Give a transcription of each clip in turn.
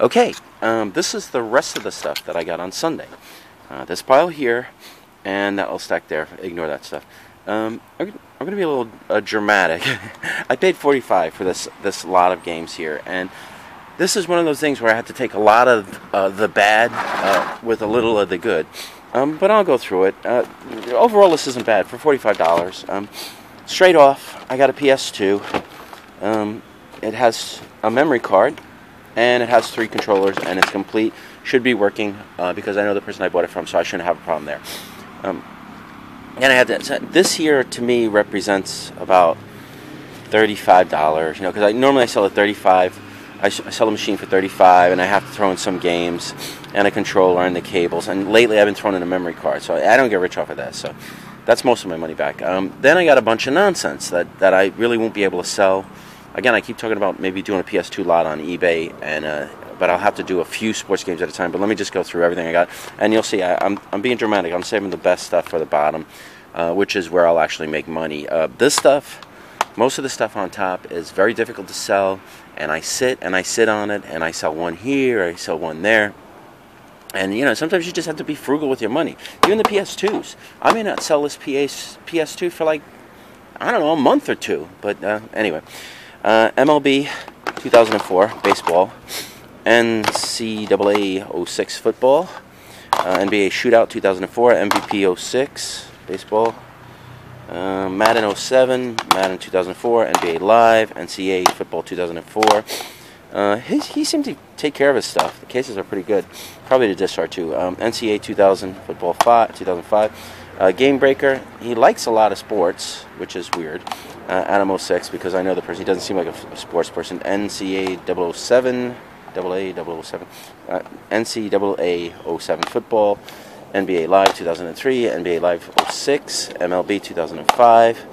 Okay, this is the rest of the stuff that I got on Sunday. This pile here, and that will stack there. Ignore that stuff. I'm going to be a little dramatic. I paid $45 for this lot of games here, and this is one of those things where I have to take a lot of the bad with a little of the good. But I'll go through it. Overall, this isn't bad for $45. Straight off, I got a PS2. It has a memory card, and it has 3 controllers, and it's complete. Should be working because I know the person I bought it from, so I shouldn't have a problem there. And I had to, this here to me represents about $35, you know, because normally I sell at $35. I sell the machine for $35, and I have to throw in some games and a controller and the cables. And lately I've been throwing in a memory card, so I don't get rich off of that. So that's most of my money back. Then I got a bunch of nonsense that I really won't be able to sell. Again, I keep talking about maybe doing a PS2 lot on eBay, and but I'll have to do a few sports games at a time. But let me just go through everything I got, and you'll see I'm being dramatic. I'm saving the best stuff for the bottom, which is where I'll actually make money. This stuff, most of the stuff on top is very difficult to sell, and I sit on it, and I sell one here, I sell one there. And, you know, sometimes you just have to be frugal with your money. Even the PS2s. I may not sell this PS2 for, like, I don't know, a month or two. But, anyway. MLB 2004, baseball. NCAA 06 football, NBA Shootout 2004, MVP 06 baseball, Madden 07, Madden 2004, NBA Live, NCAA football 2004. He seemed to take care of his stuff. The cases are pretty good. Probably the discs are too. NCAA 2000 football 2005. Game Breaker. He likes a lot of sports, which is weird. Animal 06, because I know the person. He doesn't seem like a sports person. NCAA 007. NCAA 07 football, NBA Live 2003, NBA Live 06, MLB 2005,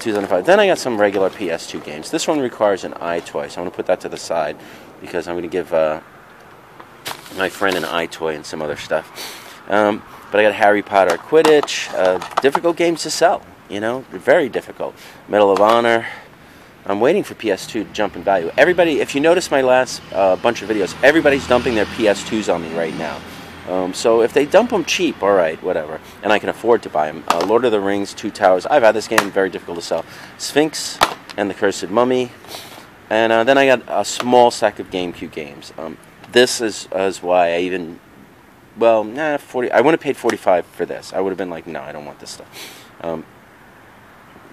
2005. Then I got some regular PS2 games. This one requires an Eye Toy, so I'm going to put that to the side because I'm going to give my friend an Eye Toy and some other stuff. But I got Harry Potter, Quidditch, difficult games to sell, you know, very difficult. Medal of Honor. I'm waiting for PS2 to jump in value. Everybody, if you notice my last bunch of videos, everybody's dumping their PS2s on me right now. So if they dump them cheap, all right, whatever. And I can afford to buy them. Lord of the Rings, Two Towers. I've had this game, very difficult to sell. Sphinx and the Cursed Mummy. And then I got a small stack of GameCube games. This is why I even, well, nah, 40. I wouldn't have paid $45 for this. I would have been like, no, I don't want this stuff.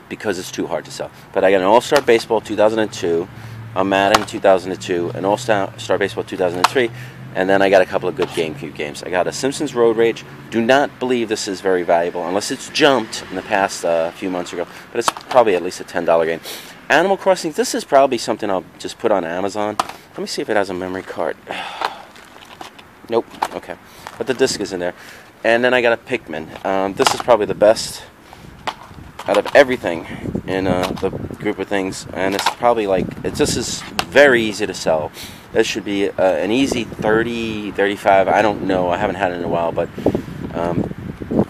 Because it's too hard to sell. But I got an All-Star Baseball 2002, a Madden 2002, an All-Star Baseball 2003, and then I got a couple of good GameCube games. I got a Simpsons Road Rage. Do not believe this is very valuable, unless it's jumped in the past few months ago, but it's probably at least a $10 game. Animal Crossing, this is probably something I'll just put on Amazon. Let me see if it has a memory card. Nope, okay. But the disc is in there. And then I got a Pikmin. This is probably the best out of everything in the group of things, and it's probably like, it just is very easy to sell. This should be an easy 30, 35, I don't know, I haven't had it in a while, but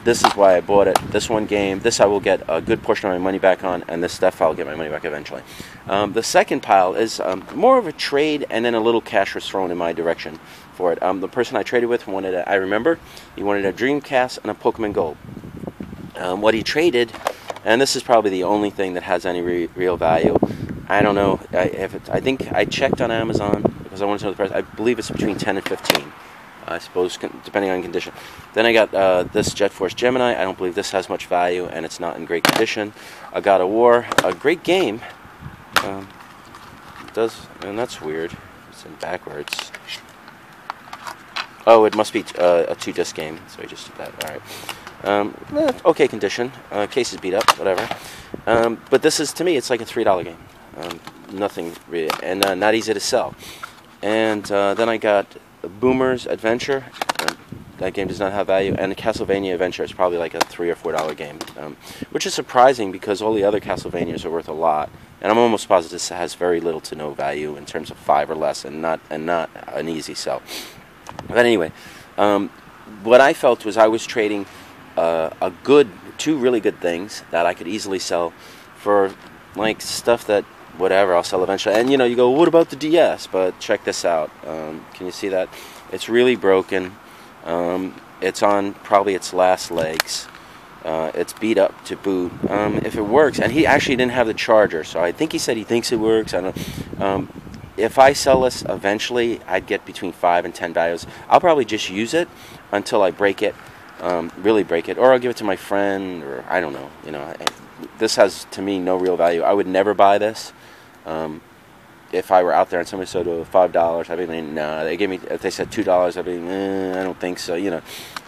this is why I bought it. This one game, this I will get a good portion of my money back on, and this stuff I'll get my money back eventually. The second pile is more of a trade, and then a little cash was thrown in my direction for it. The person I traded with wanted, I remember, he wanted a Dreamcast and a Pokemon Gold. What he traded, and this is probably the only thing that has any real value. I don't know. I think I checked on Amazon because I wanted to know the price. I believe it's between 10 and 15, I suppose, depending on condition. Then I got this Jet Force Gemini. I don't believe this has much value, and it's not in great condition. A God of War, a great game. And that's weird. It's in backwards. Oh, it must be a 2-disc game. So I just did that. All right. Okay condition. Case is beat up, whatever. But this is, to me, it's like a $3 game. Nothing really, and not easy to sell. And then I got Boomer's Adventure. That game does not have value. And Castlevania Adventure is probably like a $3 or $4 game, which is surprising because all the other Castlevanias are worth a lot. And I'm almost positive this has very little to no value in terms of 5 or less, and not an easy sell. But anyway, what I felt was I was trading two really good things that I could easily sell for, like, stuff that whatever, I'll sell eventually. And, you know, you go, what about the DS? But check this out. Can you see that? It's really broken. It's on probably its last legs. It's beat up to boot. If it works, and he actually didn't have the charger, so I think he said he thinks it works. I don't know. If I sell this eventually, I'd get between 5 and 10 values. I'll probably just use it until I break it, really break it, or I'll give it to my friend, or I don't know. You know, this has to me no real value. I would never buy this. If I were out there and somebody sold it for $5, I'd be like, no. They gave me, if they said $2, I'd be like, I don't think so. You know,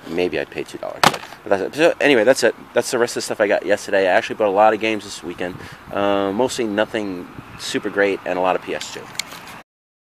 maybe I'd pay $2. But that's it. So anyway, that's it. That's the rest of the stuff I got yesterday. I actually bought a lot of games this weekend. Mostly nothing super great, and a lot of PS2.